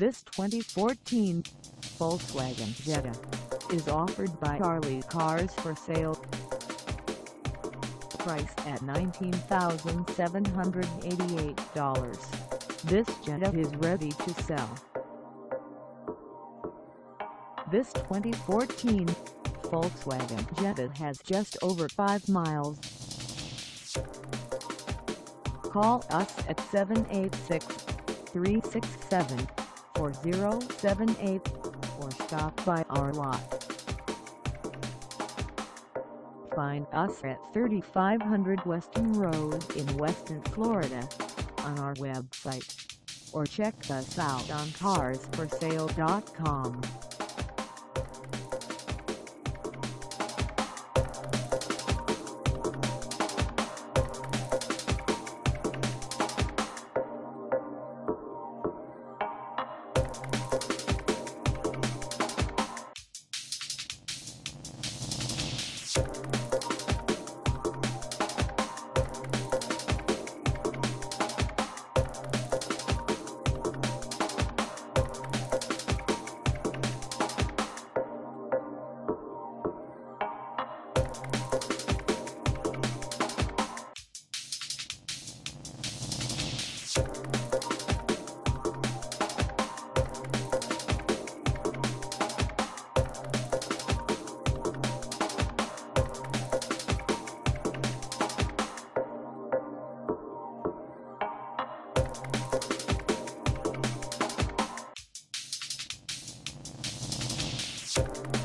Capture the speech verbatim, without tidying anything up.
This twenty fourteen Volkswagen Jetta is offered by Ali Cars For Sale. Priced at nineteen thousand seven hundred eighty-eight dollars, this Jetta is ready to sell. This twenty fourteen Volkswagen Jetta has just over five miles. Call us at seven eight six, three six seven, four zero seven eight or stop by our lot. Find us at thirty-five hundred Weston Road in Weston, Florida, on our website, or check us out on cars for sale dot com. We'll be right back.